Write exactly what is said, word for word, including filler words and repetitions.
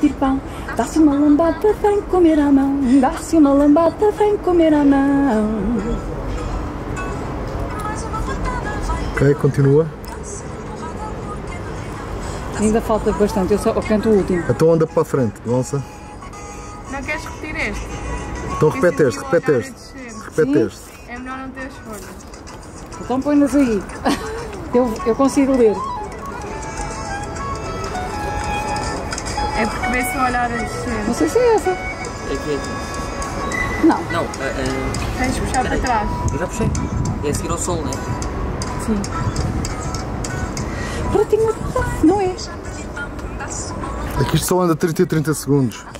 de pão. Dá-se uma lambada, vem comer a mão. Dá-se uma lambada, vem comer a mão. Ok, continua. Ainda falta bastante, eu só canto o último. Então anda para a frente, lança. Não queres repetir este? Então repete este, repete este. Repete este. É melhor não ter escolha. Então põe-nos aí. Eu, eu consigo ler. É porque vê-se o olhar a descer. Não sei se é essa. É que é aqui. Não. Não. Uh, uh, Tens de puxar para trás. Eu já puxei. É a seguir ao sol, não é? Sim. Pratinho, não é? Aqui isto só anda trinta e trinta segundos.